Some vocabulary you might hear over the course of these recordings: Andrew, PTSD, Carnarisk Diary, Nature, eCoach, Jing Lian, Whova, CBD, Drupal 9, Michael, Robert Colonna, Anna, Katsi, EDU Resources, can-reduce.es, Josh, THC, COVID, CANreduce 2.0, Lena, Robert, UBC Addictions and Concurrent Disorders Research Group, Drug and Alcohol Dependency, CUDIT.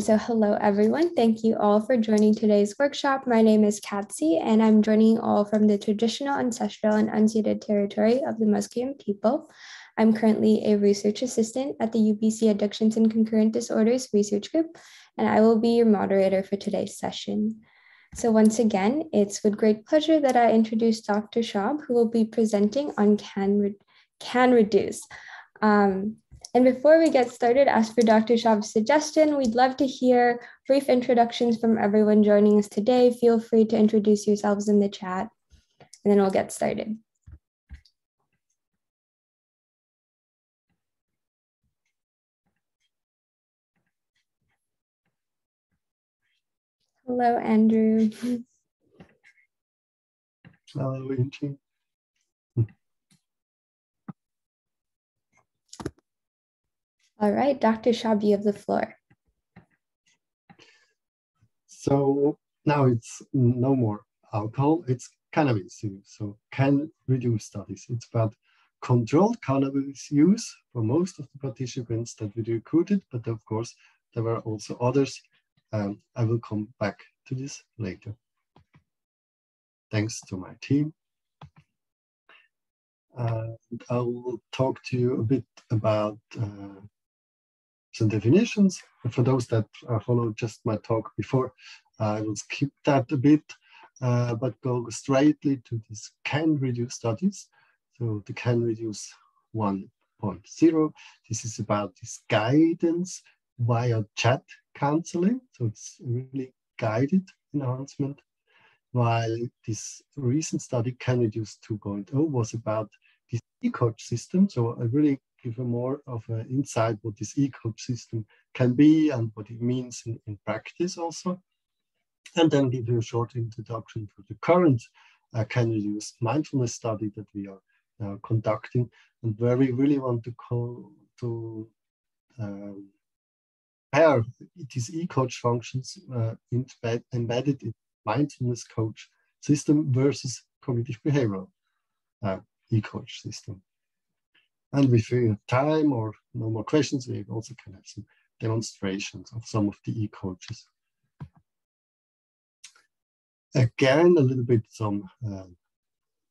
So hello, everyone. Thank you all for joining today's workshop. My name is Katsi, and I'm joining all from the traditional, ancestral, and unceded territory of the Musqueam people. I'm currently a research assistant at the UBC Addictions and Concurrent Disorders Research Group, and I will be your moderator for today's session. So once again, it's with great pleasure that I introduce Dr. Schaub, who will be presenting on CANreduce. And before we get started, as for Dr. Schaub's suggestion, we'd love to hear brief introductions from everyone joining us today. Feel free to introduce yourselves in the chat, and then we'll get started. Hello, Andrew. Hello, Inji. All right, Dr. Schaub, you have the floor. So now it's no more alcohol, it's cannabis use. So can-reduce studies. It's about controlled cannabis use for most of the participants that we recruited, but of course, there were also others. I will come back to this later. Thanks to my team. I will talk to you a bit about some definitions. For those that followed just my talk before, I will skip that a bit, but go straightly to this CANreduce studies. So the CANreduce 1.0. This is about this guidance via chat counseling, so it's really guided enhancement, while this recent study CANreduce 2.0 was about this eCoach system. So I really give a more of an insight what this eCoach system can be and what it means in practice also, and then give you a short introduction to the current CANreduce mindfulness study that we are now conducting, and where we really want to call to pair these eCoach functions embedded in mindfulness coach system versus cognitive behavioral eCoach system. And if we have time or no more questions, we also can have some demonstrations of some of the eCoaches. Again, a little bit some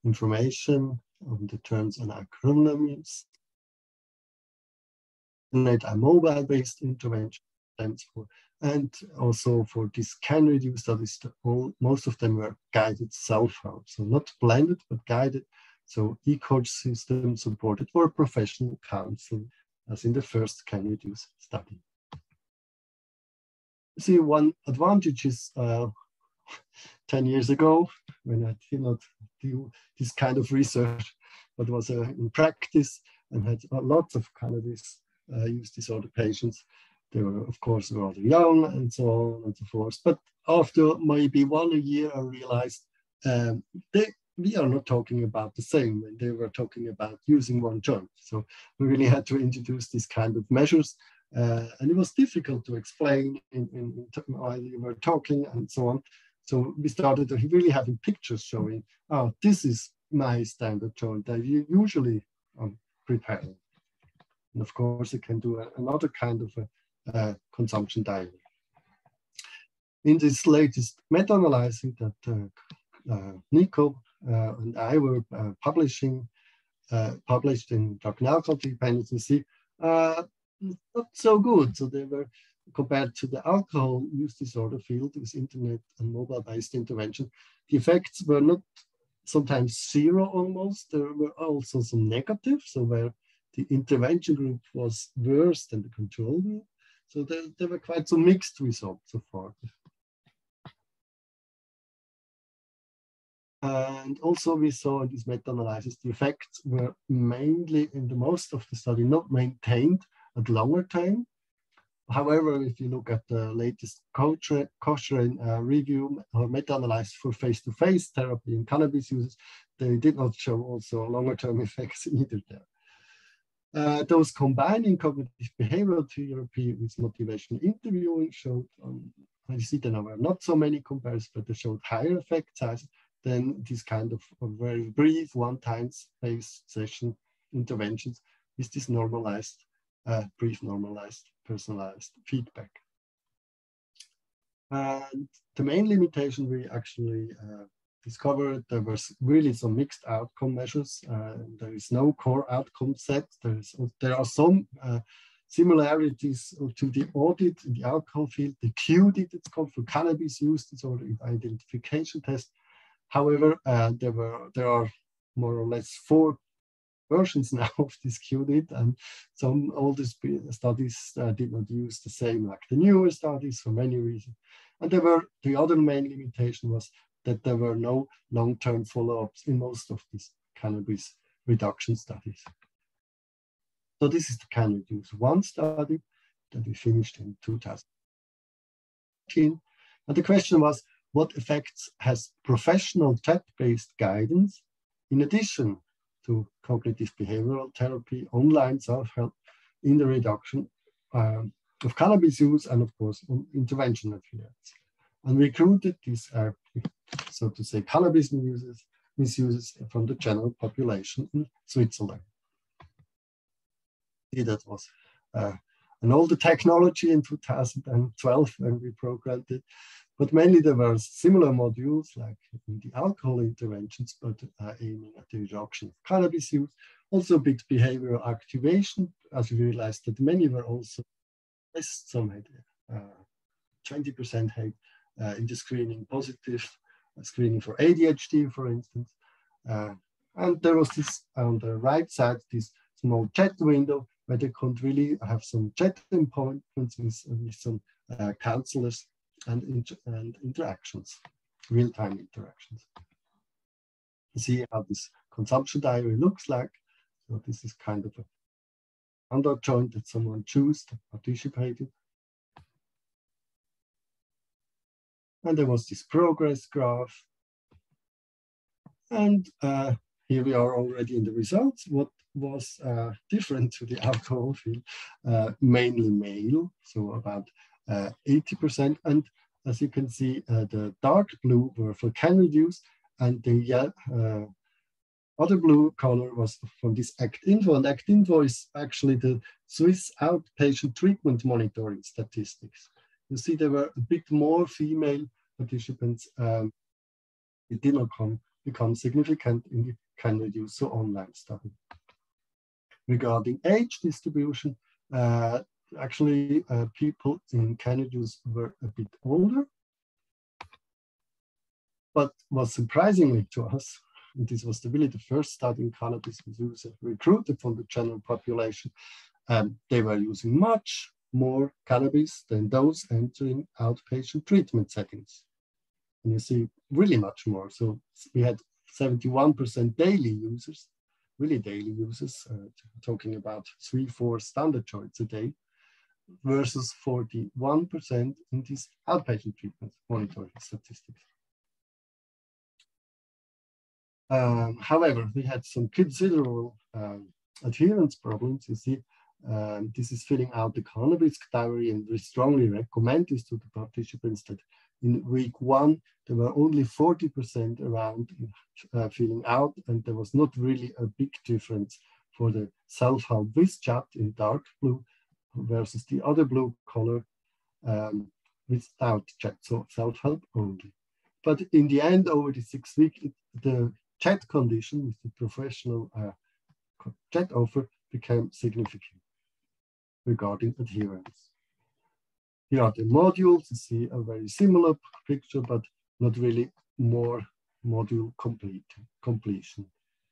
information on the terms and acronyms. A mobile-based intervention and also for this CANreduce studies, most of them were guided self-help, so not blended but guided. So eCoach system supported for professional counseling, as in the first CANreduce study. See, one advantage is 10 years ago when I did not do this kind of research, but was in practice and had lots of cannabis use disorder patients. They were, of course, rather young and so on and so forth. But after maybe 1 year, I realized we are not talking about the same. And they were talking about using one joint. So we really had to introduce these kind of measures. And it was difficult to explain while we were talking and so on. So we started really having pictures showing, oh, this is my standard joint that you usually preparing. And of course, it can do another kind of a consumption diary. In this latest meta-analysis that Nico and I were published in Drug and Alcohol Dependency, not so good. So they were compared to the alcohol use disorder field with internet and mobile-based intervention. The effects were not sometimes zero almost. There were also some negatives. So where the intervention group was worse than the control group. So there were quite some mixed results so far. And also we saw in this meta-analysis, the effects were mainly in the most of the study not maintained at longer time. However, if you look at the latest Cochrane review or meta-analysis for face-to-face therapy in cannabis users, they did not show also longer-term effects either there. Those combining cognitive behavioral therapy with motivational interviewing showed, I see there were not so many comparisons, but they showed higher effect size than this kind of very brief one-time space session interventions with this normalized, brief normalized, personalized feedback. And the main limitation we actually discovered, there was really some mixed outcome measures. There is no core outcome set. There are some similarities to the audit in the alcohol field, the CUDIT, it's called, for cannabis use disorder identification test. However, there are more or less four versions now of this CUDIT, and some older studies did not use the same like the newer studies for many reasons. And there were, the other main limitation was that there were no long-term follow-ups in most of these cannabis reduction studies. So this is the CANreduce 1 study that we finished in 2018. And the question was, what effects has professional chat-based guidance, in addition to cognitive behavioral therapy, online self-help, in the reduction of cannabis use, and of course on intervention adherence? And we recruited these, so to say, cannabis misuses from the general population in Switzerland. That was an older technology in 2012 when we programmed it, but mainly there were similar modules like in the alcohol interventions, but aiming at the reduction of cannabis use. Also a bit behavioral activation, as we realized that many were also tests. Some had 20% had in the screening positive, screening for ADHD, for instance. And there was this, on the right side, this small chat window where they could really have some chat appointments with some counselors and interactions, real-time interactions. You see how this consumption diary looks like. So this is kind of a under joint that someone chose to participate in. And there was this progress graph. And here we are already in the results. What was different to the alcohol field? Mainly male, so about 80%. And as you can see, the dark blue were for CANreduce, and the other blue color was from this ACT-INFO. And ACT-INFO is actually the Swiss outpatient treatment monitoring statistics. You see there were a bit more female participants. It did not become significant in the CANreduce, so online study. Regarding age distribution, actually people in CANreduce were a bit older, but was surprisingly to us, and this was really the first study in cannabis use recruited from the general population, they were using much more cannabis than those entering outpatient treatment settings. And you see really much more. So we had 71% daily users, really daily users, talking about 3-4 standard joints a day, versus 41% in these outpatient treatment monitoring statistics. However, we had some considerable adherence problems. You see, this is filling out the Carnarisk Diary, and we strongly recommend this to the participants that in week one, there were only 40% around filling out, and there was not really a big difference for the self-help with chat in dark blue versus the other blue color without chat, so self-help only. But in the end, over the 6 weeks, the chat condition with the professional chat offer became significant regarding adherence. Here are the modules. You see a very similar picture, but not really more module completion.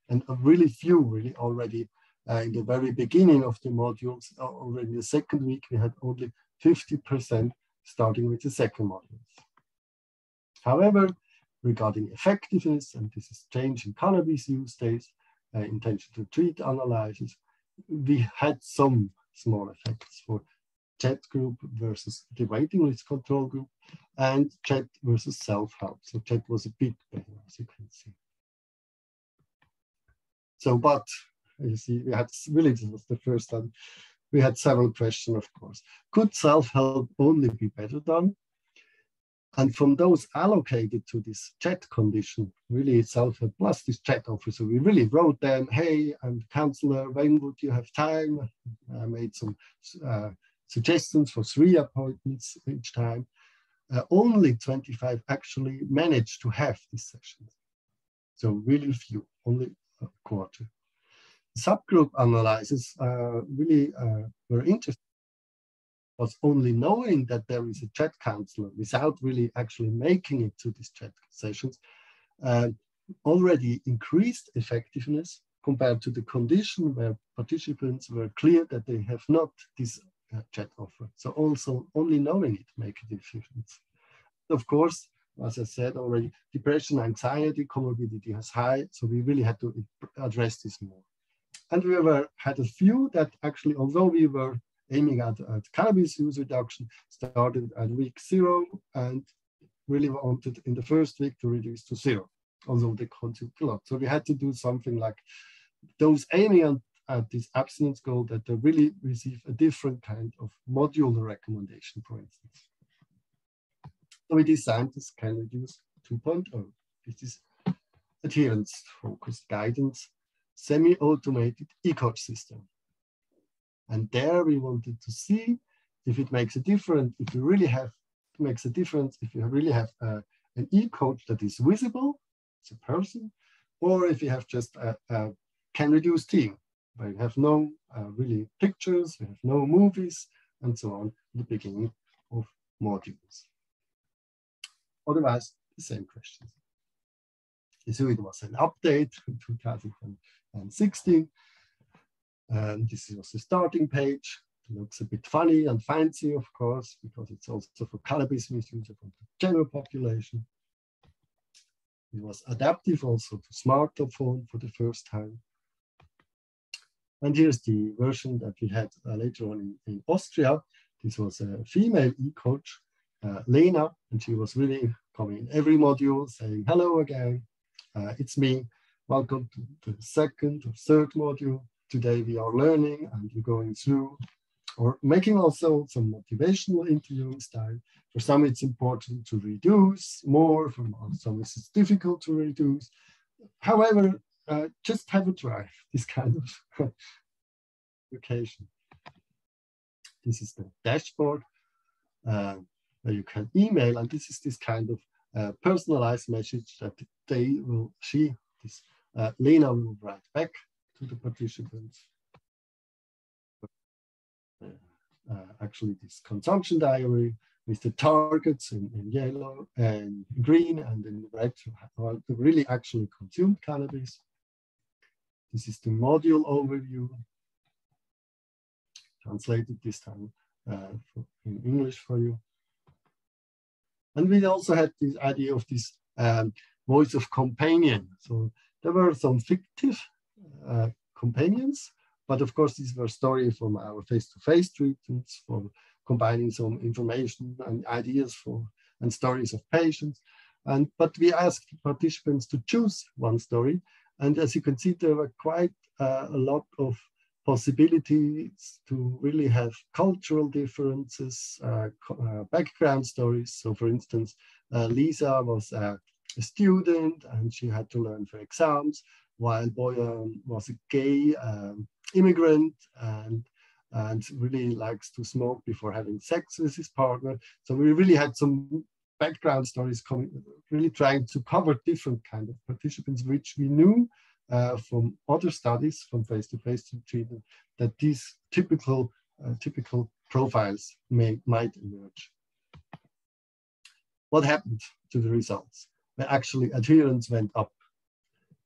And a really few, really already in the very beginning of the modules, already the second week, we had only 50% starting with the second module. However, regarding effectiveness, and this is change in cannabis use days, intention to treat analysis, we had some small effects for chat group versus the waiting list control group, and chat versus self-help. So chat was a bit better, as you can see. So, but you see, we had really, this was the first time we had several questions, of course. Could self-help only be better done? And from those allocated to this chat condition, really self-help plus this chat offer. So we really wrote them, hey, I'm the counselor, when would you have time? I made some suggestions for 3 appointments each time. only 25 actually managed to have these sessions. So really few, only a quarter. Subgroup analysis really were interesting. Was only knowing that there is a chat counselor without really actually making it to these chat sessions already increased effectiveness compared to the condition where participants were clear that they have not this chat offer. So also only knowing it makes a difference. Of course, as I said already, depression, anxiety, comorbidity is high, so we really had to address this more. And we had a few that actually, although we were aiming at cannabis use reduction, started at week 0 and really wanted in the first week to reduce to 0, although they consumed a lot. So we had to do something like those aiming at this abstinence goal that they really receive a different kind of modular recommendation, for instance. So we designed this CANreduce 2.0. This is adherence-focused guidance, semi-automated eCoach system. And there we wanted to see if it makes a difference, if you really have, an eCoach that is visible, it's a person, or if you have just a CANreduce team, where you have no really pictures, you have no movies, and so on, the beginning of modules. Otherwise, the same questions. So it was an update in 2016. This was the starting page. It looks a bit funny and fancy, of course, because it's also for cannabis misuse from the general population. It was adaptive also to smartphone for the first time. And here's the version that we had later on in Austria. This was a female e-coach, Lena, and she was really coming in every module saying, hello again, it's me. Welcome to the second or third module. Today we are learning and we're going through, or making also some motivational interviewing style. For some it's important to reduce more, for some it's difficult to reduce. However, just have a try, this kind of location. This is the dashboard where you can email, and this is this kind of personalized message that they will, Lena will write back to the participants. Actually, this consumption diary with the targets in yellow and green and in red, how to really actually consume cannabis. This is the module overview, translated this time in English for you. And we also had this idea of this voice of companion. So there were some fictive companions, but of course these were stories from our face-to-face treatments, for combining some information and ideas and stories of patients. But we asked participants to choose one story, and as you can see, there were quite a lot of possibilities to really have cultural differences, background stories. So for instance, Lisa was a student and she had to learn for exams, while Boyan was a gay immigrant and really likes to smoke before having sex with his partner. So we really had some background stories coming, really trying to cover different kind of participants, which we knew from other studies, from face-to-face treatment, that these typical profiles might emerge. What happened to the results? Well, actually, adherence went up.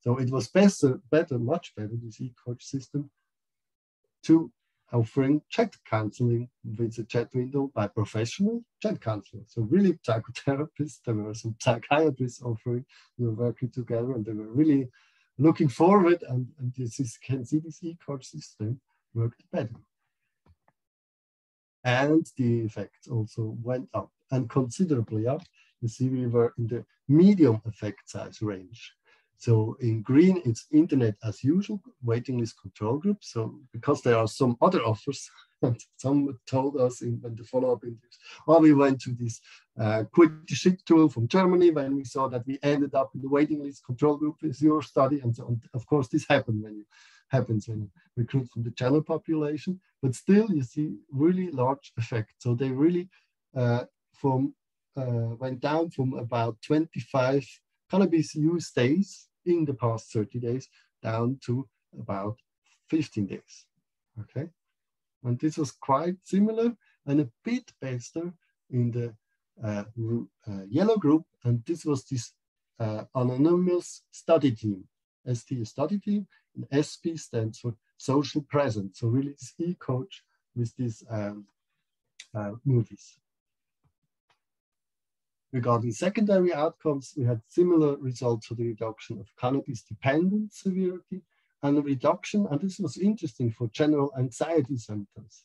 So it was much better, this eCoach system, to offering chat counseling with a chat window by professional chat counselors. So really psychotherapists, there were some psychiatrists offering, we were working together and they were really looking forward, and this eCoach system worked better. And the effects also went up, and considerably up. You see, we were in the medium effect size range. So in green, it's internet as usual, waiting list control group. So because there are some other offers, some told us in the follow-up interviews, well, we went to this quick shit tool from Germany when we saw that we ended up in the waiting list control group with your study. And so on. Of course, this happens when you recruit from the general population, but still you see really large effect. So they really, from went down from about 25 cannabis use days in the past 30 days down to about 15 days. Okay, and this was quite similar and a bit better in the yellow group, and this was this anonymous study team. ST is study team, and SP stands for social presence. So really it's eCoach with these movies. Regarding secondary outcomes, we had similar results for the reduction of cannabis dependence severity and the reduction, and this was interesting, for general anxiety symptoms.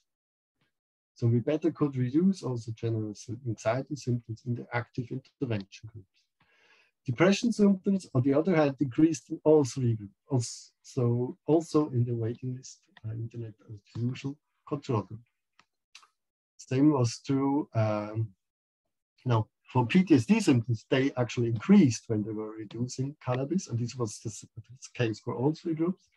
So we better could reduce also general anxiety symptoms in the active intervention groups. Depression symptoms, on the other hand, decreased in all three groups, so also in the waiting list, internet as usual control group. Same was true now for PTSD symptoms. They actually increased when they were reducing cannabis, and this was the case for all three groups.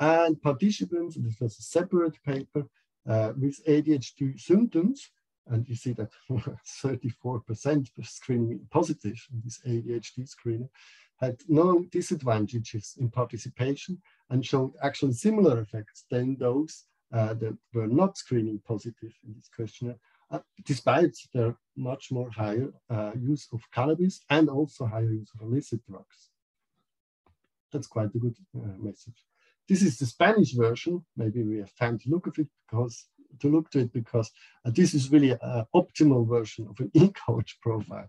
And participants, this was a separate paper, with ADHD symptoms, and you see that 34% of screening positive in this ADHD screener had no disadvantages in participation and showed actually similar effects than those that were not screening positive in this questionnaire, despite their much more higher use of cannabis and also higher use of illicit drugs. That's quite a good message. This is the Spanish version. Maybe we have time to look at it because this is really an optimal version of an eCoach profile.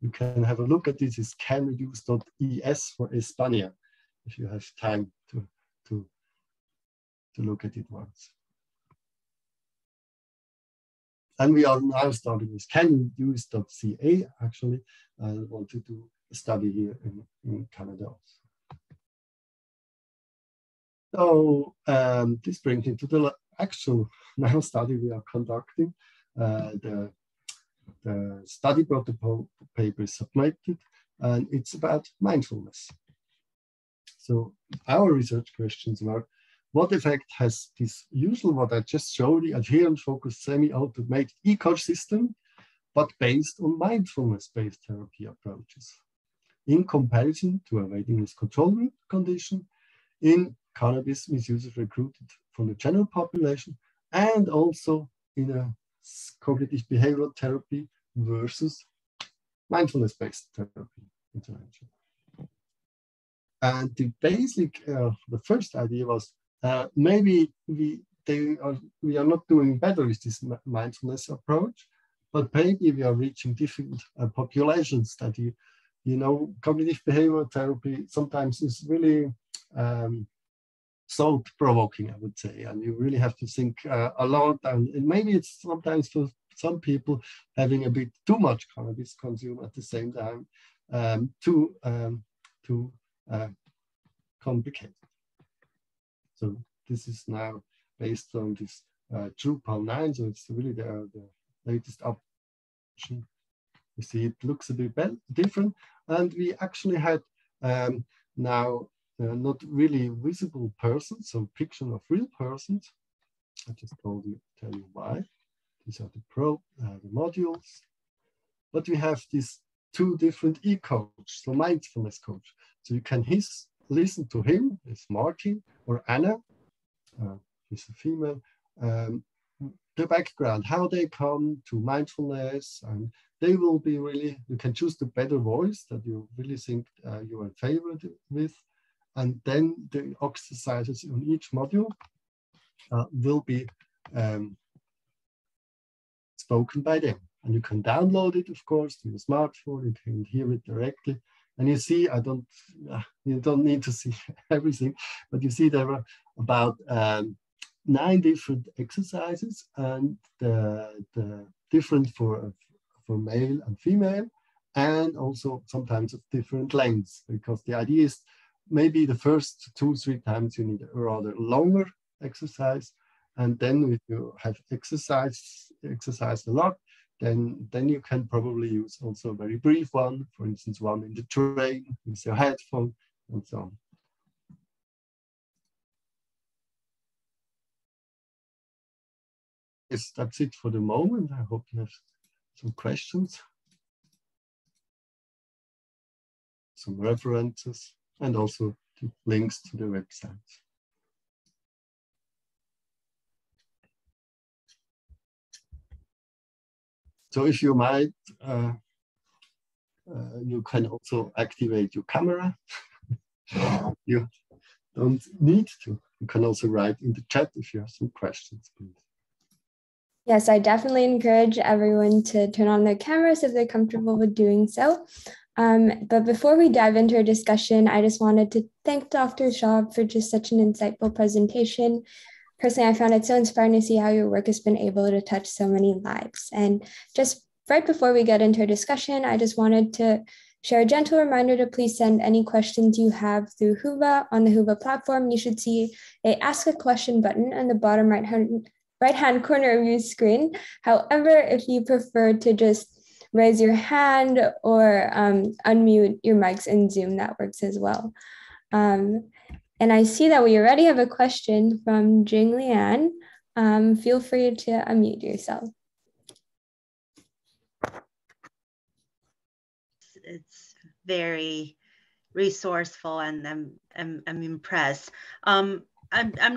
You can have a look at this. It's can-reduce.es for España, if you have time to look at it once. And we are now starting with canuse.ca. Actually, I want to do a study here in Canada also. So this brings me to the actual now study we are conducting. The study protocol paper is submitted, and it's about mindfulness. So our research questions were, what effect has this usual, what I just showed, the adherent-focused semi-automated eCoach system, but based on mindfulness-based therapy approaches in comparison to a waiting list control group condition, in cannabis misusers recruited from the general population, and also in a cognitive behavioral therapy versus mindfulness-based therapy intervention. And the basic, the first idea was maybe we are not doing better with this mindfulness approach, but maybe we are reaching different populations that cognitive behavioral therapy sometimes is really thought-provoking, I would say, and you really have to think a lot, and maybe it's sometimes for some people having a bit too much cannabis consumed at the same time, too complicated. So this is now based on this Drupal 9, so it's really the latest option. You see, it looks a bit different, and we actually had now not really visible persons, so picture of real persons. I just tell you why. These are the modules. But we have these two different eCoach, so mindfulness coach. So you can listen to him, it's Martin or Anna, he's a female. The background, how they come to mindfulness, and they will be really, you can choose the better voice that you really think you are in favor with. And then the exercises on each module will be spoken by them. And you can download it, of course, to your smartphone. You can hear it directly. And you see, you don't need to see everything, but you see there were about 9 different exercises, and the different for male and female, and also sometimes of different lengths, because the idea is, maybe the first 2-3 times you need a rather longer exercise, and then if you have exercised a lot, then you can probably use also a very brief one, for instance, one in the train with your headphone and so on. Yes, that's it for the moment. I hope you have some questions. some references, and also the links to the website. So if you might, you can also activate your camera. You don't need to. You can also write in the chat if you have some questions, please. Yes, I definitely encourage everyone to turn on their cameras if they're comfortable with doing so. But before we dive into our discussion, I just wanted to thank Dr. Schaub for just such an insightful presentation. Personally, I found it so inspiring to see how your work has been able to touch so many lives. And just right before we get into our discussion, I just wanted to share a gentle reminder to please send any questions you have through Whova. On the Whova platform, you should see a Ask a Question button in the bottom right-hand corner of your screen. However, if you prefer to just raise your hand or unmute your mics in Zoom, that works as well. And I see that we already have a question from Jing Lian. Feel free to unmute yourself. It's very resourceful, and I'm impressed. I'm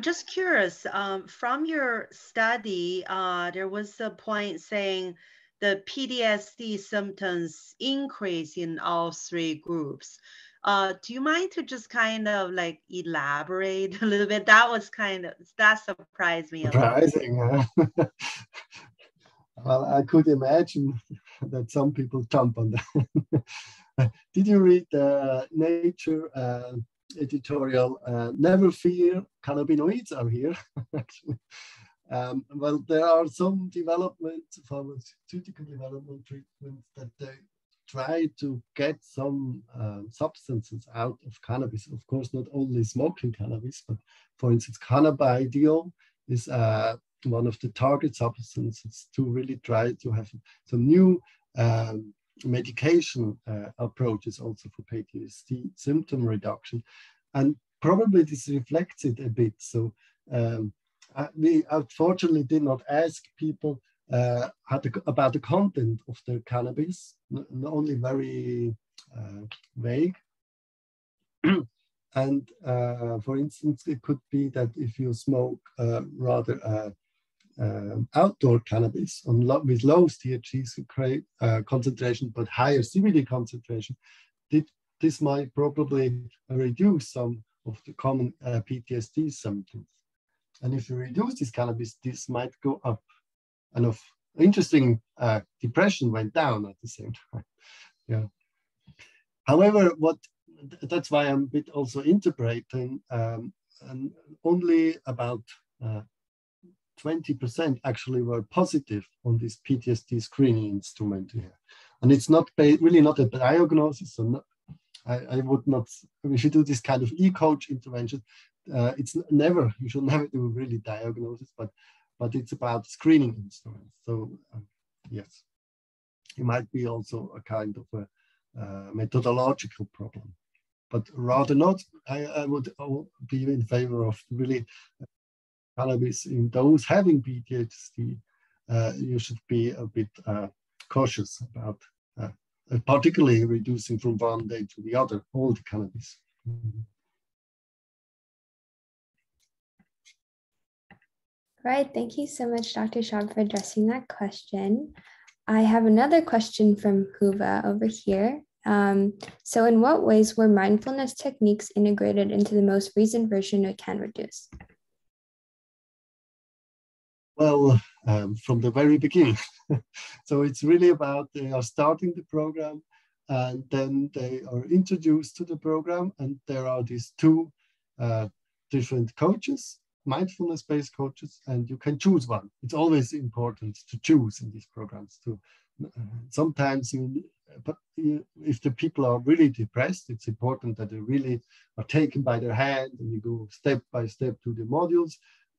just curious, from your study, there was a point saying the PTSD symptoms increase in all three groups. Do you mind to just kind of like elaborate a little bit? That was kind of, that surprised me a lot. Surprising, huh? Well, I could imagine that some people jump on that. Did you read the Nature editorial, Never Fear, Cannabinoids Are Here? Actually, well, there are some developments, pharmaceutical development treatments that they try to get some substances out of cannabis. Of course, not only smoking cannabis, but for instance, cannabidiol is one of the target substances to really try to have some new medication approaches also for PTSD symptom reduction. And probably this reflects it a bit. So we unfortunately did not ask people about the content of their cannabis, only very vague. And for instance, it could be that if you smoke rather outdoor cannabis with low THC concentration but higher CBD concentration, this might probably reduce some of the common PTSD symptoms. And if you reduce this cannabis, this might go up. And of interesting, depression went down at the same time. Yeah. However, that's why I'm a bit also interpreting, and only about 20% actually were positive on this PTSD screening instrument here. And it's not really not a diagnosis. So not, I would not, if you do this kind of eCoach intervention, it's never, you should never do really diagnosis, but it's about screening instruments. So yes, it might be also a kind of a methodological problem, but rather not. I would be in favor of really cannabis in those having PTSD. You should be a bit cautious about particularly reducing from one day to the other all the cannabis. Mm-hmm. Right, thank you so much, Dr. Schaub, for addressing that question. I have another question from Whova over here. So in what ways were mindfulness techniques integrated into the most recent version of CANreduce? Well, from the very beginning. So it's really about they are starting the program, and then they are introduced to the program, and there are these two different coaches, mindfulness-based coaches, and you can choose one. It's always important to choose in these programs too. Sometimes, if the people are really depressed, it's important that they really are taken by their hand and you go step by step to the modules.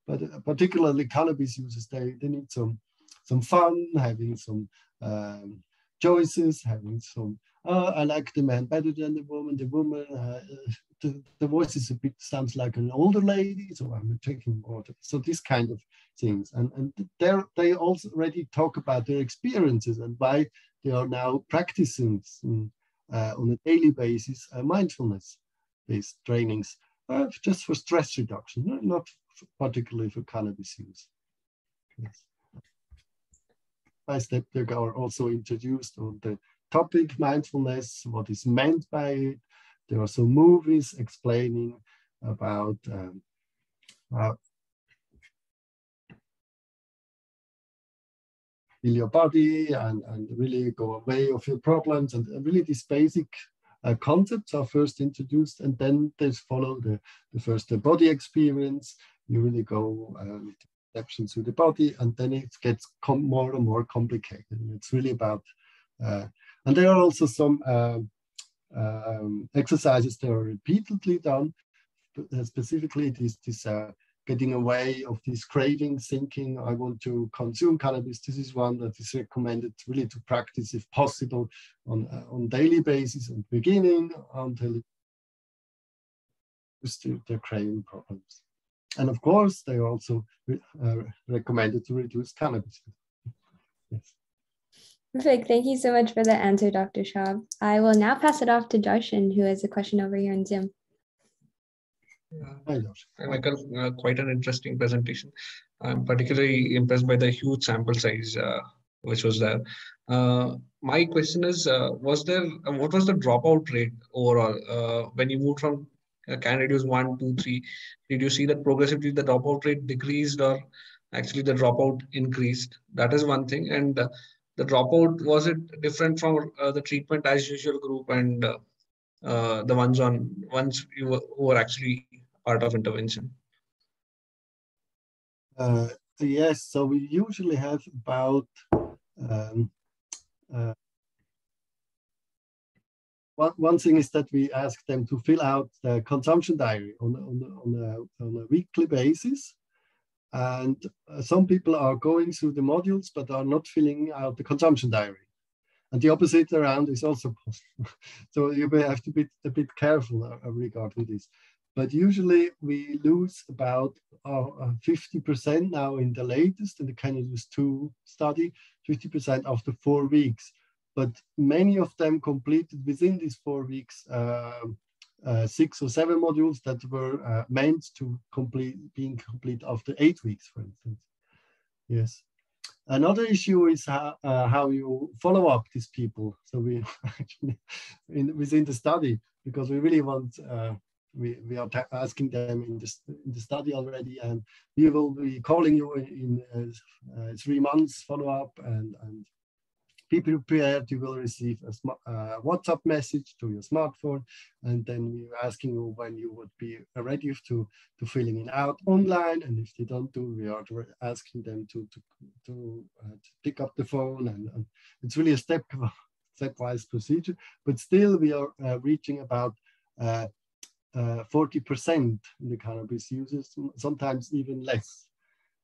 But particularly cannabis users, they need some fun, having some choices, having some, oh, I like the man better than the woman, the voice is a bit, sounds like an older lady, so I'm taking order. So these kind of things. And they also already talk about their experiences and why they are now practicing on a daily basis mindfulness-based trainings just for stress reduction, not particularly for cannabis use. Yes. By step, they are also introduced on the topic mindfulness, what is meant by it. There are some movies explaining about feel your body and really go away of your problems, and really these basic concepts are first introduced, and then they follow the first the body experience. You really go with exceptions to the body, and then it gets more and more complicated. And it's really about and there are also some exercises that are repeatedly done, specifically this getting away of these cravings, thinking I want to consume cannabis. This is one that is recommended really to practice if possible on daily basis and beginning until the craving problems. And of course, they are also recommended to reduce cannabis. Yes. Perfect. Thank you so much for the answer, Dr. Schaub. I will now pass it off to Josh, who has a question over here on Zoom. Hi, Josh. Hi, Michael. Quite an interesting presentation. I'm particularly impressed by the huge sample size which was there. My question is, what was the dropout rate overall when you moved from CANreduce 1, 2, 3? Did you see that progressively the dropout rate decreased, or actually the dropout increased? That is one thing. And the dropout, was it different from the treatment as usual group and the ones you were actually part of intervention? Yes, so we usually have about 1 thing is that we ask them to fill out the consumption diary on a weekly basis. And some people are going through the modules but are not filling out the consumption diary. And the opposite around is also possible. So you may have to be a bit careful regarding this. But usually we lose about 50% now in the latest, in the CANreduce 2 study, 50% after 4 weeks. But many of them completed within these 4 weeks 6 or 7 modules that were meant to being complete after 8 weeks, for instance. Yes. Another issue is how you follow up these people. So we actually, within the study, because we really want, we are asking them in the study already, and we will be calling you in 3 months follow-up, and be prepared, you will receive a WhatsApp message to your smartphone, and then we're asking you when you would be ready to filling it out online, and if they don't do, we are asking them to pick up the phone, and it's really a stepwise procedure, but still we are reaching about 40% in the cannabis users, sometimes even less.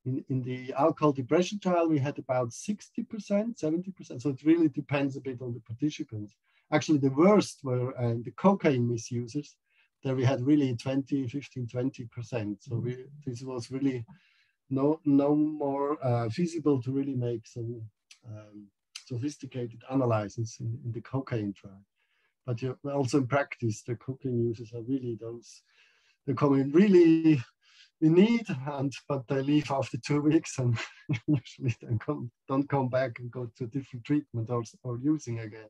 In the alcohol depression trial, we had about 60%, 70%. So it really depends a bit on the participants. Actually, the worst were the cocaine misusers. There we had really 15, 20%. So this was really no more feasible to really make some sophisticated analysis in the cocaine trial. But also in practice, the cocaine users are really those, they come in really in need, but they leave after 2 weeks and usually they don't come back and go to different treatment or using again.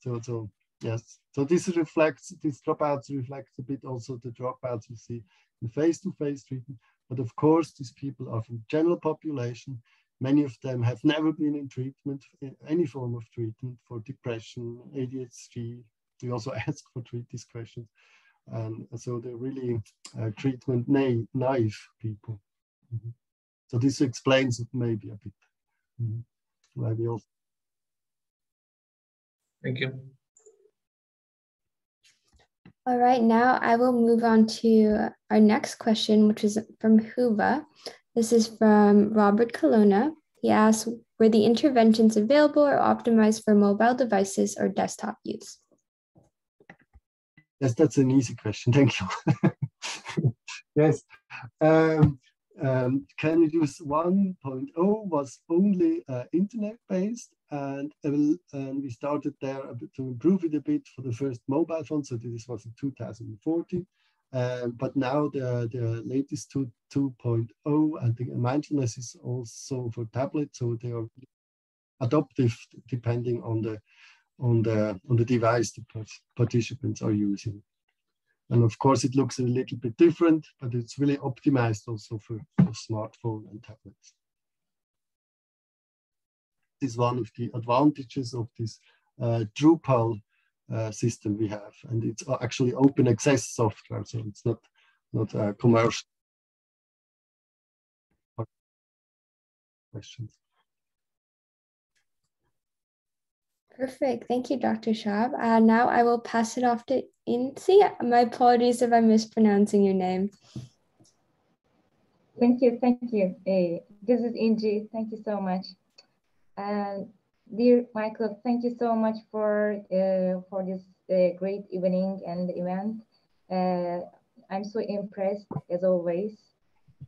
So yes, so these dropouts reflect a bit also the dropouts you see in face-to-face treatment. But of course, these people are from general population. Many of them have never been in treatment, in any form of treatment for depression, ADHD. We also ask for these questions. So they're really treatment naive people. Mm-hmm. So this explains it maybe a bit. Mm-hmm. Maybe also. Thank you. All right, now I will move on to our next question, which is from Whova. This is from Robert Colonna. He asks, were the interventions available or optimized for mobile devices or desktop use? Yes, that's an easy question. Thank you. Yes. CANreduce 1.0 was only internet-based, And we started there to improve it a bit for the first mobile phone. So this was in 2014. But now the latest 2.0, I think mindfulness is also for tablets. So they are adaptive depending on the device the participants are using. And of course it looks a little bit different, but it's really optimized also for smartphone and tablets. This is one of the advantages of this Drupal system we have. And it's actually open access software, so it's not commercial. Questions? Perfect. Thank you, Dr. Schaub. Now I will pass it off to Inji. My apologies if I'm mispronouncing your name. Thank you. Thank you. This is Inji. Thank you so much. Dear Michael, thank you so much for this great evening and event. I'm so impressed as always.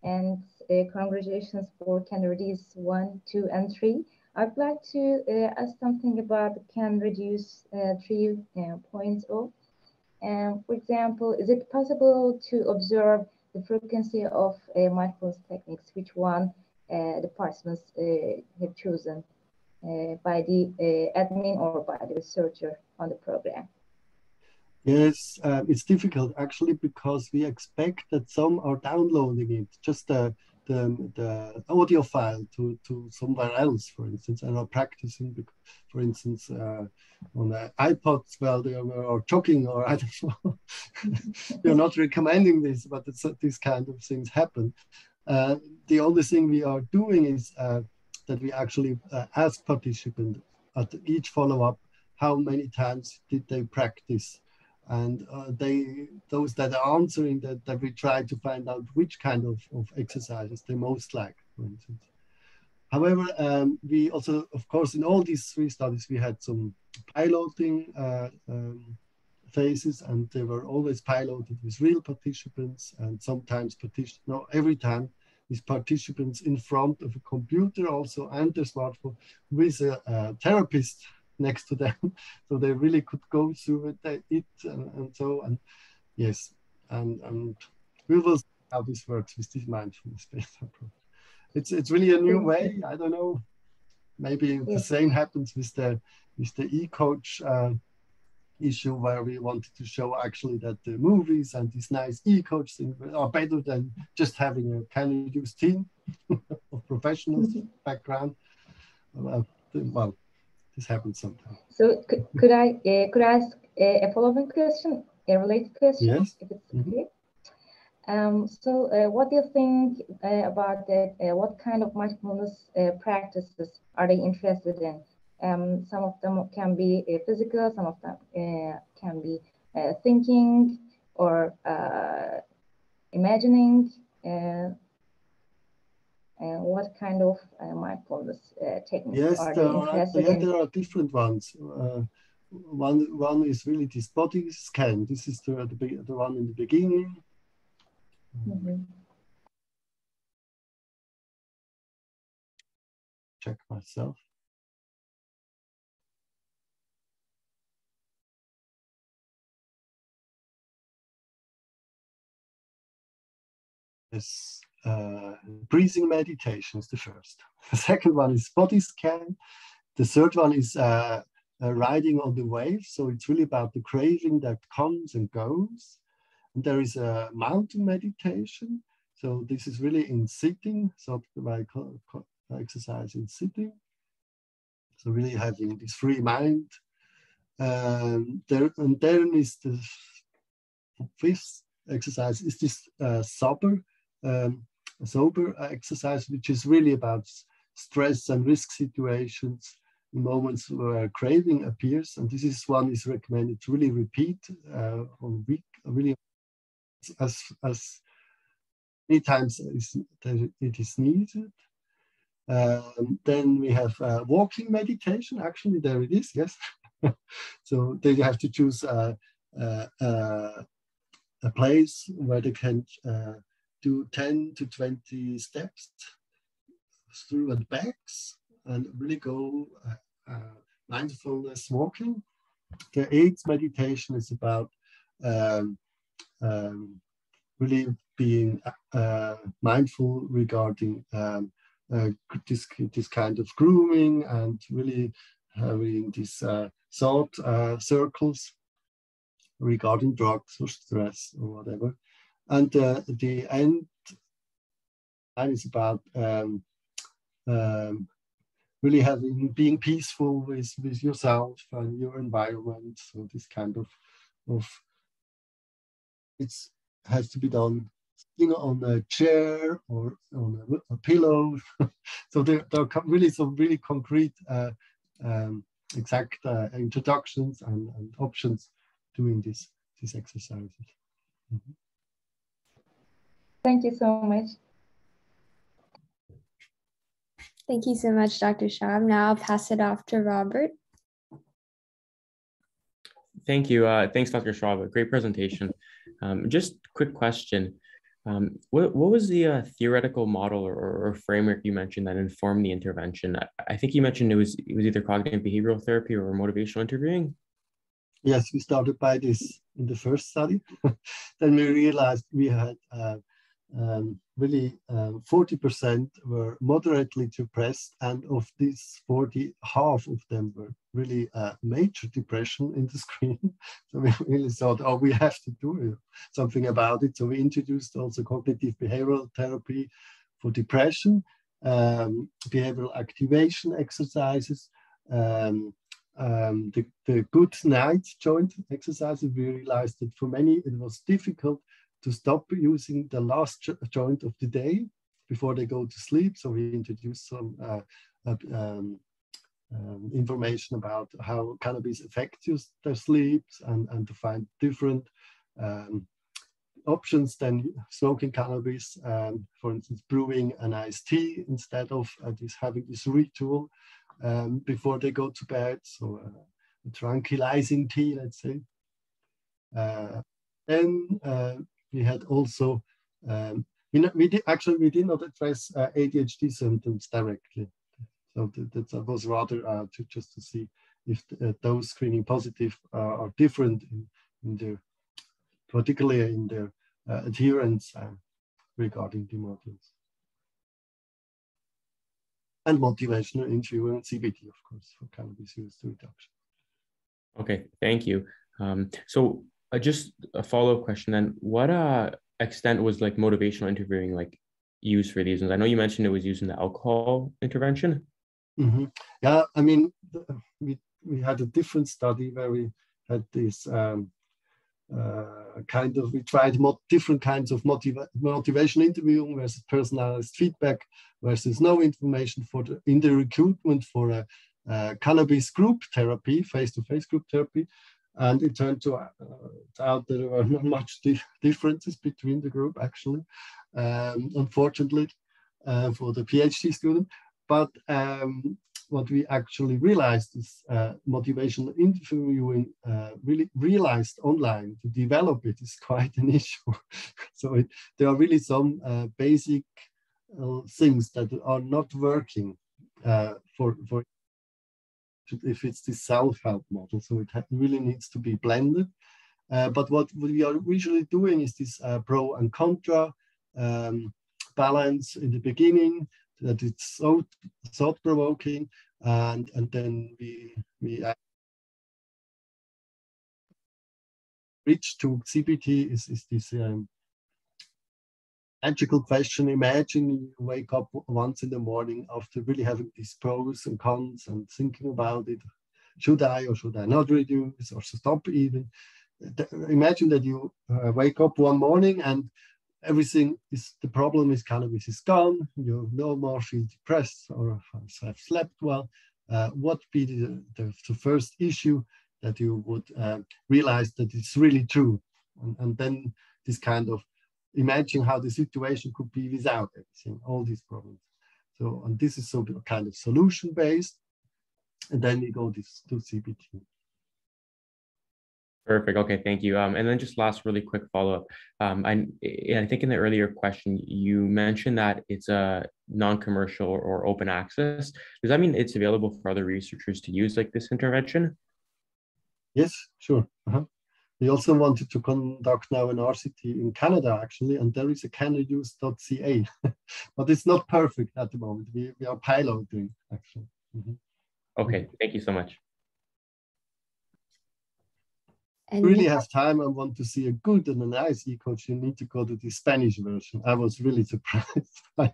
And congratulations for CANreduce 1, 2, and 3. I'd like to ask something about CANreduce 3.0. For example, is it possible to observe the frequency of mindfulness techniques, which one the participants have chosen by the admin or by the researcher on the program? Yes, it's difficult actually, because we expect that some are downloading it, just the audio file to somewhere else, for instance, and are practicing, for instance, on iPods while they are jogging, or I don't know. You're not recommending this, but it's, these kind of things happen. The only thing we are doing is that we actually ask participants at each follow-up how many times did they practice. And those that are answering that we try to find out which kind of exercises they most like, for instance. However, we also, of course, in all these three studies, we had some piloting phases, and they were always piloted with real participants, and sometimes every time with participants in front of a computer also and their smartphone with a therapist next to them, so they really could go through it and so on. Yes, and we will see how this works with this mindfulness-based approach. It's really a new way. I don't know. Maybe the same happens with the eCoach issue, where we wanted to show actually that the movies and these nice eCoach things are better than just having a CANreduce team of professionals background. Well, this happens sometimes. So could I ask a following question, a related question? Yes. If it's okay. So what do you think about that? What kind of mindfulness practices are they interested in? Some of them can be physical, some of them can be thinking or imagining. And what kind of mindfulness techniques are they interested in? Yes, there are different ones. One is really this body scan. This is the one in the beginning. Check myself. Yes. Breathing meditation is the first. The second one is body scan. The third one is riding on the wave. So it's really about the craving that comes and goes. And there is a mountain meditation. So this is really in sitting. So my exercise in sitting. So really having this free mind. And then is the fifth exercise is this sober exercise, which is really about stress and risk situations in moments where craving appears. And this is one is recommended to really repeat on week, really as many times as it is needed. Then we have walking meditation. Actually, there it is. Yes. So they have to choose a place where they can do 10 to 20 steps through and backs, and really go mindfulness walking. The AIDS meditation is about really being mindful regarding this kind of grooming and really having these thought circles regarding drugs or stress or whatever. And the end is about really being peaceful with yourself and your environment. So this kind of has to be done, you know, on a chair or on a pillow. So there are really some really concrete, exact introductions and options doing these exercises. Mm-hmm. Thank you so much. Thank you so much, Dr. Schaub. Now I'll pass it off to Robert. Thank you. Thanks, Dr. Schaub. A great presentation. Just quick question. What was the theoretical model or framework you mentioned that informed the intervention? I think you mentioned it was either cognitive behavioral therapy or motivational interviewing. Yes, we started by this in the first study. Then we realized we had really 40% were moderately depressed, and of these 40, half of them were really major depression in the screen. So we really thought, oh, we have to do something about it. So we introduced also cognitive behavioral therapy for depression, behavioral activation exercises, the good night joint exercises. We realized that for many it was difficult to stop using the last joint of the day before they go to sleep. So we introduced some information about how cannabis affects their sleeps, and to find different options than smoking cannabis. For instance, brewing an iced tea instead of having this ritual before they go to bed. So a tranquilizing tea, let's say. We had also, we did not address ADHD symptoms directly. So that was rather just to see if those screening positive are different in their, particularly in their adherence regarding the modules. And motivational interviewing and CBT, of course, for cannabis use reduction. Okay, thank you. Just a follow-up question then, what extent was like motivational interviewing like used for these ones? I know you mentioned it was used in the alcohol intervention. Mm-hmm. Yeah, I mean, we had a different study where we had this we tried different kinds of motivational interviewing versus personalized feedback versus no information in the recruitment for a cannabis group therapy, face-to-face group therapy. And it turned out that there were not much differences between the group, actually, unfortunately, for the PhD student. But what we actually realized is motivational interviewing really realized online to develop it is quite an issue. So there are really some basic things that are not working for if it's the self-help model. So it really needs to be blended. But what we are usually doing is this pro and contra balance in the beginning, that it's so thought-provoking, and then we reach to CBT is this magical question. Imagine you wake up once in the morning after really having these pros and cons and thinking about it. Should I or should I not reduce or stop even? Imagine that you wake up one morning and everything is, the problem is cannabis is gone. You no more feel depressed or have slept well. What would be the first issue that you would realize that it's really true? And then this kind of imagine how the situation could be without everything, all these problems. So, and this is so kind of solution based. And then we go to CBT. Perfect. Okay, thank you. And then just last really quick follow-up. I think in the earlier question, you mentioned that it's a non-commercial or open access. Does that mean it's available for other researchers to use like this intervention? Yes, sure. We also wanted to conduct now an RCT in Canada, actually, and there is a can-reduce.ca, but it's not perfect at the moment. We are piloting, actually. Okay, thank you so much. And really have time and want to see a good and a nice eCoach, you need to go to the Spanish version. I was really surprised.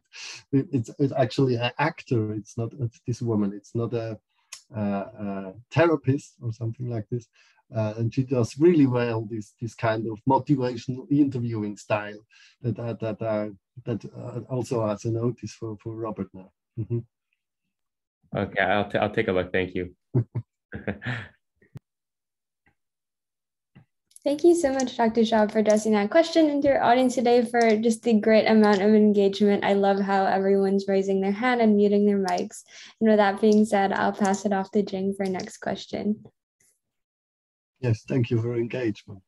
It's actually an actor. It's not this woman. It's not a therapist or something like this. And she does really well this kind of motivational interviewing style that also as a notice for Robert now. Okay, I'll take a look. Thank you. Thank you so much, Dr. Schaub, for addressing that question, and to our audience today for just the great amount of engagement. I love how everyone's raising their hand and muting their mics. And with that being said, I'll pass it off to Jing for our next question. Yes, thank you for engagement.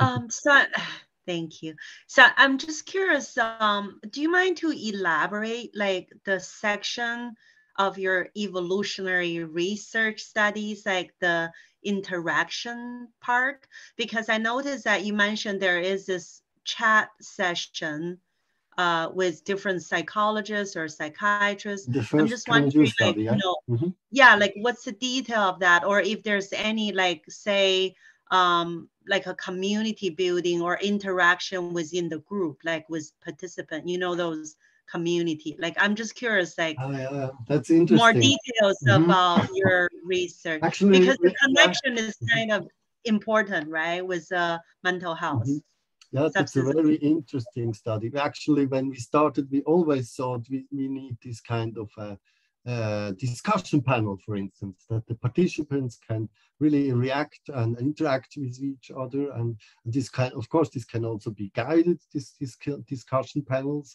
Thank you. So I'm just curious, do you mind to elaborate like the section of your evolutionary research studies, like the interaction part? Because I noticed that you mentioned there is this chat session with different psychologists or psychiatrists. I'm just wondering, like, yeah, like what's the detail of that? Or if there's any, like, say, like a community building or interaction within the group, like with participant, you know, those community. Like, I'm just curious, like, that's interesting. More details about your research. Actually, because the connection is kind of important, right, with mental health. Yeah, that's a very interesting study. Actually, when we started, we always thought we need this kind of discussion panel, for instance, that the participants can really react and interact with each other. And this kind, of course, this can also be guided, these discussion panels.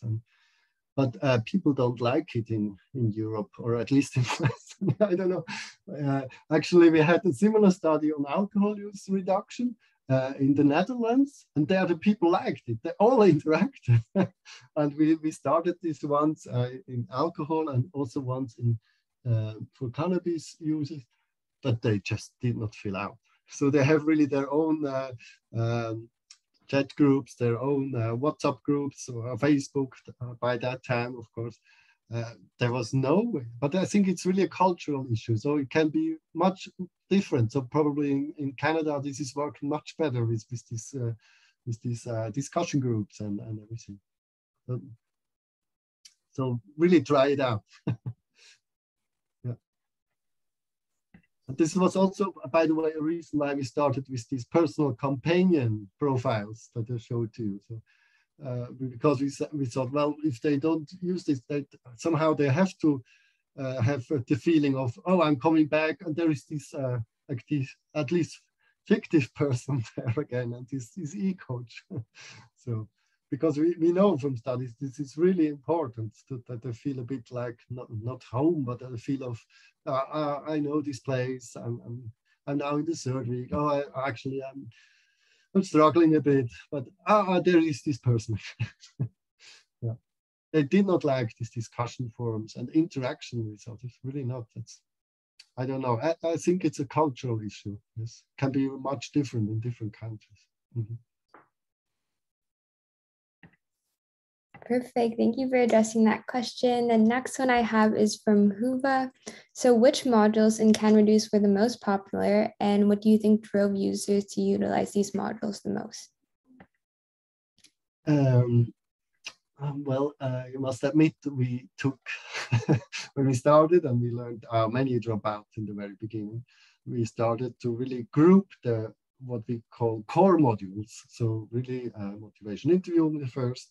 But people don't like it in Europe, or at least in Western, I don't know. Actually, we had a similar study on alcohol use reduction in the Netherlands, and there the people liked it. They all interacted. And we started this once in alcohol and also once in for cannabis uses, but they just did not fill out. So they have really their own chat groups, their own WhatsApp groups, or Facebook by that time, of course. There was no way, but I think it's really a cultural issue. So it can be much different. So probably in Canada, this is working much better with these discussion groups and everything. So really try it out. But this was also, by the way, a reason why we started with these personal companion profiles that I showed to you. So, because we thought, well, if they don't use this, somehow they have to have the feeling of, oh, I'm coming back, and there is this active, at least fictive person there again, and this is e-coach. So, because we know from studies, this is really important that I feel a bit like not home, but I feel of, I know this place, I'm now in the third week. Oh, I'm struggling a bit, but there is this person. Yeah. They did not like these discussion forums and interaction with others, really not. I don't know. I think it's a cultural issue. Yes, can be much different in different countries. Perfect. Thank you for addressing that question. The next one I have is from Whova. So which modules in CanReduce were the most popular, and what do you think drove users to utilize these modules the most? Well, you must admit we took, when we started and we learned many dropouts in the very beginning, we started to really group the what we call core modules. So really motivation interview first.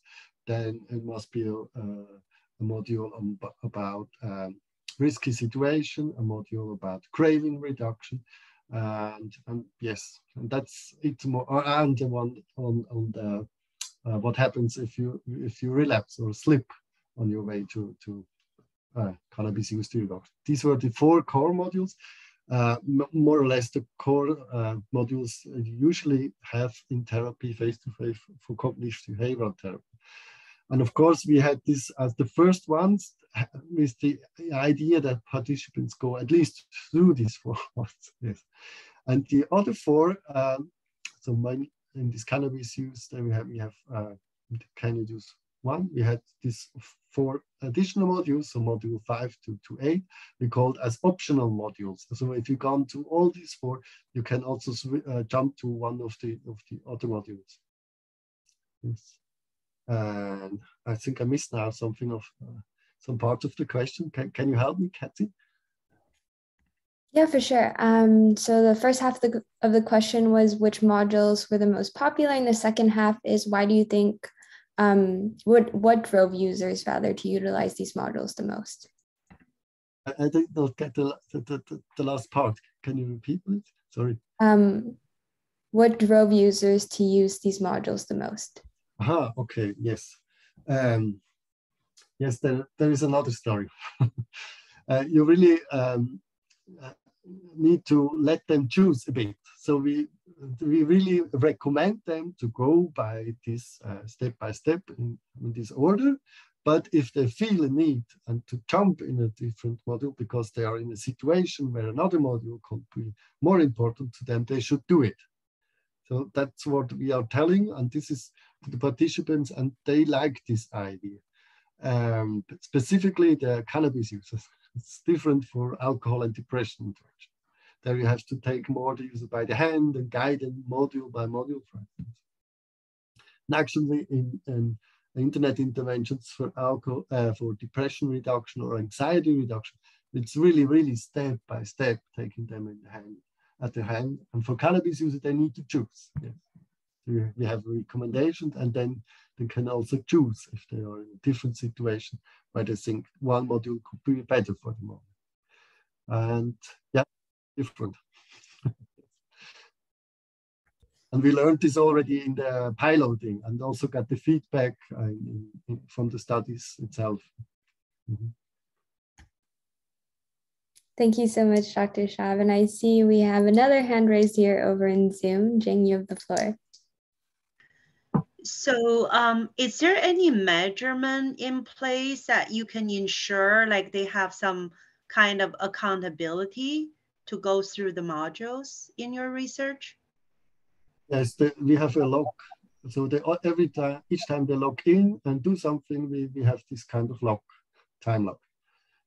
Then it must be a module about risky situation, a module about craving reduction, and yes, and that's it. More and the one on the what happens if you relapse or slip on your way to cannabis use. These were the four core modules. more or less the core modules you usually have in therapy face-to-face for cognitive behavioral therapy. And of course, we had this as the first ones with the idea that participants go at least through these 4 months. Yes. And the other four, so in this cannabis use, then we have CANreduce 1. We had these 4 additional modules, so module 5 to 8, we called as optional modules. So if you come to all these 4, you can also jump to one of the other modules. Yes. And I think I missed now something of some part of the question. Can you help me, Katsi? Yeah, for sure. So the first half of the question was which modules were the most popular, and the second half is why do you think what drove users rather to utilize these modules the most? I did not get the last part. Can you repeat, please? Sorry. What drove users to use these modules the most? Aha, okay, yes. Yes, there is another story. You really need to let them choose a bit. So we really recommend them to go by this step-by-step in this order. But if they feel a need and to jump in a different module because they are in a situation where another module could be more important to them, they should do it. So that's what we are telling, and this is the participants, and they like this idea. Specifically, the cannabis users. It's different for alcohol and depression. There you have to take more the user by the hand and guide them module by module, for instance. And actually, in internet interventions for alcohol, for depression reduction or anxiety reduction, it's really, really step by step taking them in the hand, at the hand. And for cannabis users, they need to choose. Yes. We have recommendations, and then they can also choose if they are in a different situation where they think one module could be better for the moment. And yeah, different. And we learned this already in the piloting and also got the feedback from the studies itself. Mm-hmm. Thank you so much, Dr. Schaub. And I see we have another hand raised here over in Zoom. Jing, you have the floor. So is there any measurement in place that you can ensure like they have some kind of accountability to go through the modules in your research? Yes, we have a log. So each time they log in and do something, we have this kind of log, time log.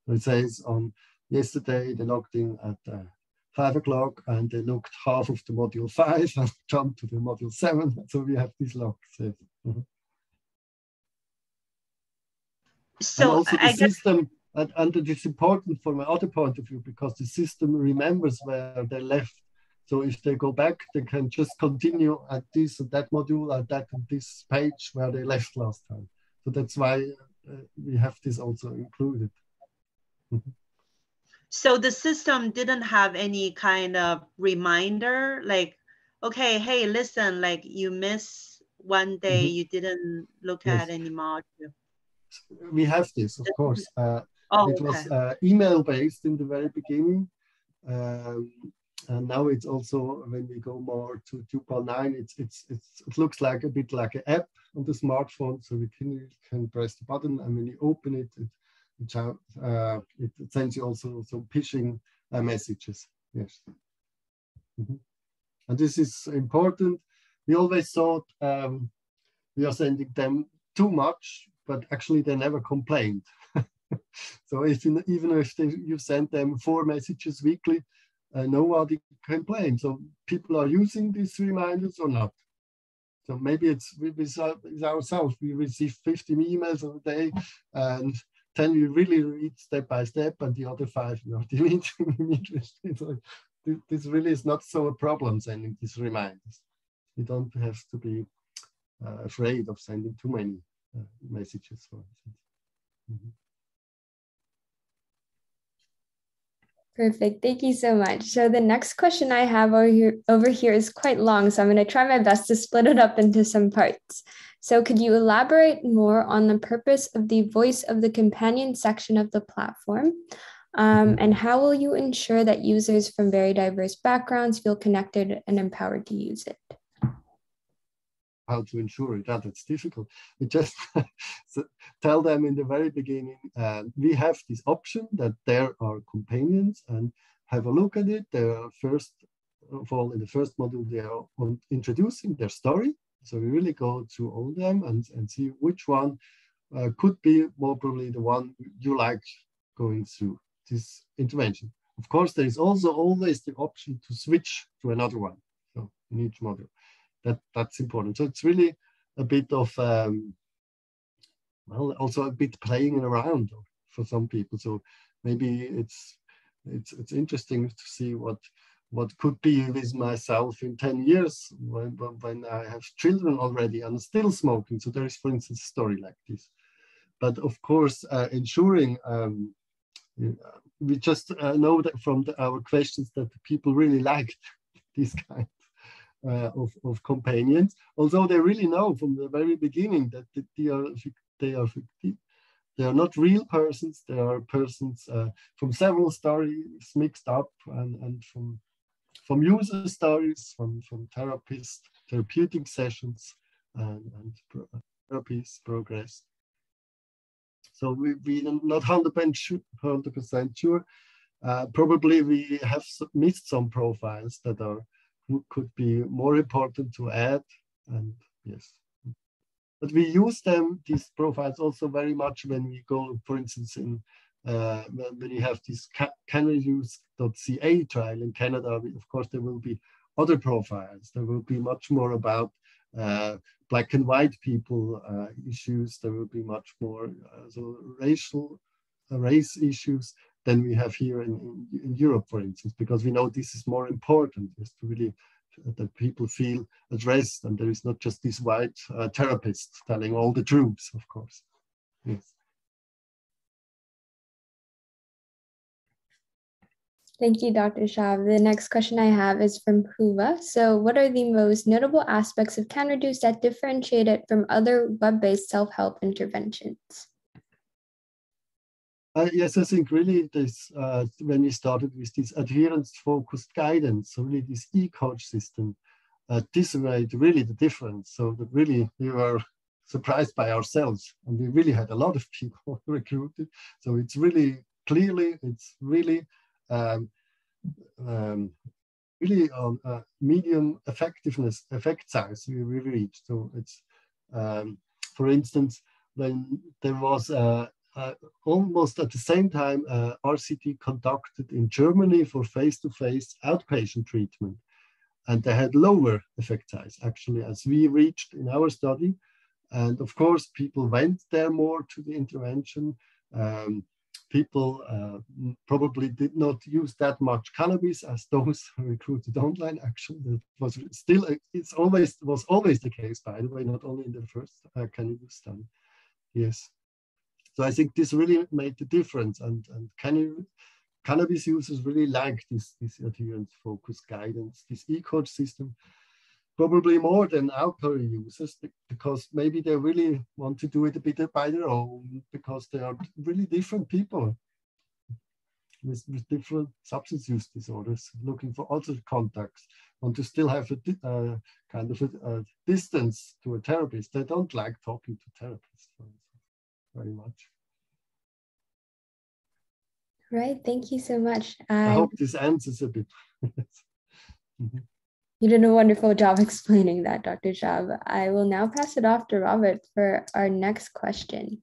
It says on yesterday they logged in at 5 o'clock and they looked half of the module 5 and jumped to the module 7. So we have these logs. Mm-hmm. So and also the system, and it is important from my other point of view because the system remembers where they left. So if they go back, they can just continue at this and that module at that and this page where they left last time. So that's why we have this also included. Mm-hmm. So the system didn't have any kind of reminder, like, okay, hey, listen, like you missed one day, mm-hmm. you didn't look yes. at any module. We have this, of course. It was email-based in the very beginning. And now it's also, when we go more to Drupal 9, it looks like a bit like an app on the smartphone. So we can press the button, and when you open it, it sends you also some phishing messages. Yes, mm-hmm. And this is important. We always thought we are sending them too much, but actually they never complained. So even if you send them 4 messages weekly, nobody complained. So people are using these reminders or not. So maybe it's ourselves. We receive 50 emails a day and 10 we really read step by step, and the other 5 we are deleting immediately. So this really is not so a problem sending these reminders. You don't have to be afraid of sending too many messages, for instance. Mm-hmm. Perfect, thank you so much. So the next question I have over here is quite long, so I'm going to try my best to split it up into some parts. So could you elaborate more on the purpose of the voice of the companion section of the platform? And how will you ensure that users from very diverse backgrounds feel connected and empowered to use it? How to ensure it? That's difficult. We just tell them in the very beginning, we have this option that there are companions, and have a look at it. They are first of all, in the first module, they are introducing their story. So we really go through all them and see which one could be more probably the one you like going through this intervention. Of course, there is also always the option to switch to another one. So in each module, that's important. So it's really a bit of, well, also a bit playing around for some people. So maybe it's interesting to see what could be with myself in 10 years when I have children already and still smoking. So there is, for instance, a story like this. But of course, ensuring, we just know that from our questions that people really liked these kind of companions. Although they really know from the very beginning that they are fictive. They are not real persons. They are persons from several stories mixed up and from user stories, from therapists, therapeutic sessions, and therapies progress. So we are not 100% sure. Probably we have missed some profiles that are could be more important to add. And yes, but we use them, these profiles, also very much when we go, for instance, in when you have this canreduce.ca trial in Canada. Of course, there will be other profiles. There will be much more about black and white people issues. There will be much more so racial race issues than we have here in Europe, for instance, because we know this is more important, is to really that people feel addressed, and there is not just this white therapist telling all the truths, of course. Yes. Thank you, Dr. Schaub. The next question I have is from Whova. So what are the most notable aspects of CANreduce that differentiate it from other web-based self-help interventions? Yes, I think really this, when we started with this adherence-focused guidance, so really this eCoach system, this made really the difference. So that really we were surprised by ourselves, and we really had a lot of people recruited. So it's really clearly, it's really, really on medium effectiveness, effect size we reached. So it's, for instance, when there was almost at the same time, RCT conducted in Germany for face-to-face outpatient treatment. And they had lower effect size, actually, as we reached in our study. And of course, people went there more to the intervention. People probably did not use that much cannabis as those recruited online, actually. That was still, was always the case, by the way, not only in the first cannabis study. Yes. So I think this really made the difference, and cannabis users really like this adherence-focused guidance, this eCoach system, probably more than alcohol users, because maybe they really want to do it a bit by their own, because they are really different people with different substance use disorders, looking for other contacts, want to still have a kind of a distance to a therapist. They don't like talking to therapists, for instance. Very much. Right, thank you so much. I hope this answers a bit. You did a wonderful job explaining that, Dr. Schaub. I will now pass it off to Robert for our next question.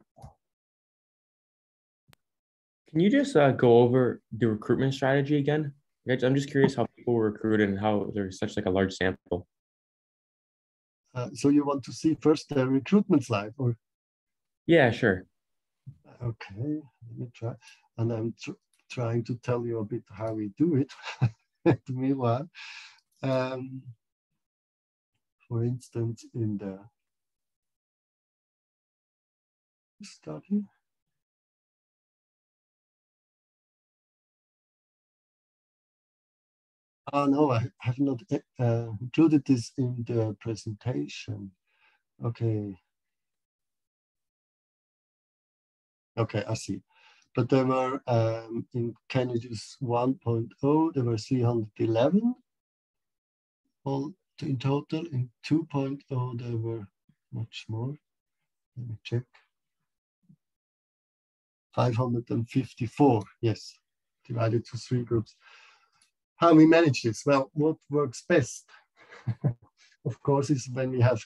Can you just go over the recruitment strategy again? I'm just curious how people were recruited and how there's such like a large sample. So you want to see first the recruitment slide, or? Yeah, sure. Okay, let me try. And I'm trying to tell you a bit how we do it. Meanwhile, for instance, in the study, oh no, I have not included this in the presentation. Okay. Okay, I see. But there were, in CANreduce 1.0, there were 311 all in total. In 2.0, there were much more. Let me check. 554, yes, divided to three groups. How we manage this? Well, what works best, of course, is when we have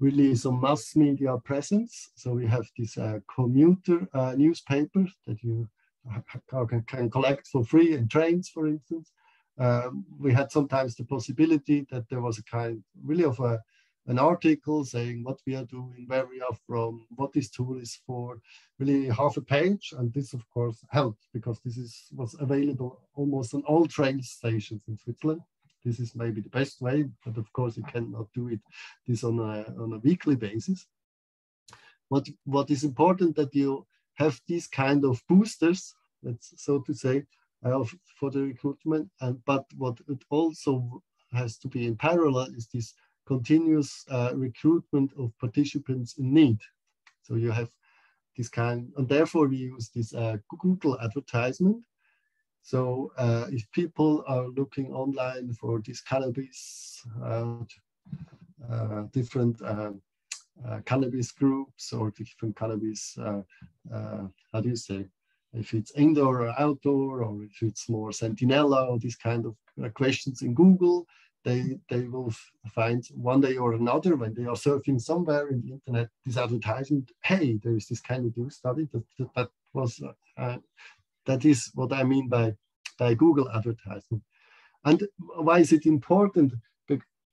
really some mass media presence. So we have this commuter newspaper that you can collect for free in trains, for instance. We had sometimes the possibility that there was a kind really of an article saying what we are doing, where we are from, what this tool is for, really half a page. And this, of course, helped because this was available almost on all train stations in Switzerland. This is maybe the best way, but of course, you cannot do this on a weekly basis. What is important that you have these kind of boosters, that's so to say, for the recruitment. But what it also has to be in parallel is this continuous recruitment of participants in need. So you have this kind, and therefore we use this Google advertisement. So if people are looking online for this cannabis, different cannabis groups or different cannabis, how do you say? If it's indoor or outdoor, or if it's more Sentinella or these kind of questions in Google, they will find one day or another when they are surfing somewhere in the internet this advertisement. Hey, there is this kind of new study that was that is what I mean by Google advertisement. And why is it important?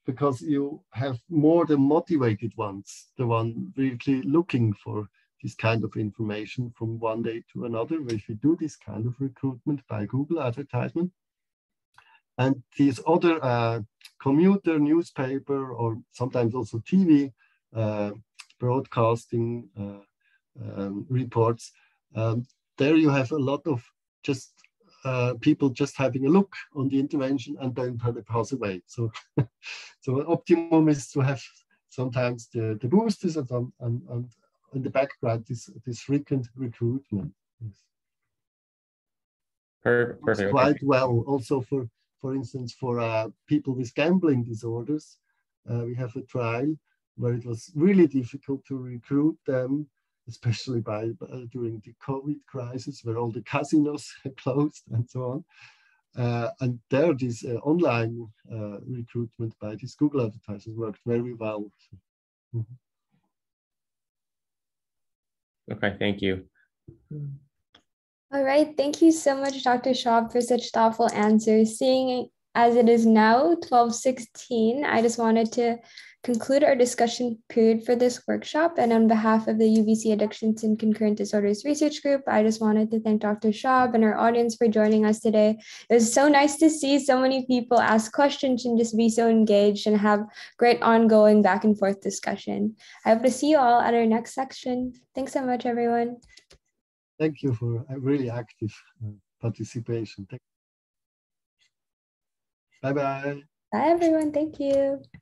Because you have more the motivated ones, the one really looking for this kind of information from one day to another. If you do this kind of recruitment by Google advertisement. And these other commuter newspaper or sometimes also TV broadcasting reports, there you have a lot of just people just having a look on the intervention and then they pass away. So, so optimum is to have sometimes the boosters and in the background this frequent recruitment. Yes. Perfect. It's quite well also for instance, for people with gambling disorders, we have a trial where it was really difficult to recruit them, especially during the COVID crisis, where all the casinos closed and so on. And there, this online recruitment by this Google advertising worked very well. Mm-hmm. Okay, thank you. All right, thank you so much, Dr. Schaub, for such thoughtful answers. Seeing as it is now 12:16, I just wanted to conclude our discussion period for this workshop. And on behalf of the UBC Addictions and Concurrent Disorders Research Group, I just wanted to thank Dr. Schaub and our audience for joining us today. It was so nice to see so many people ask questions and just be so engaged and have great ongoing back and forth discussion. I hope to see you all at our next section. Thanks so much, everyone. Thank you for a really active participation. Bye-bye. Bye, everyone. Thank you.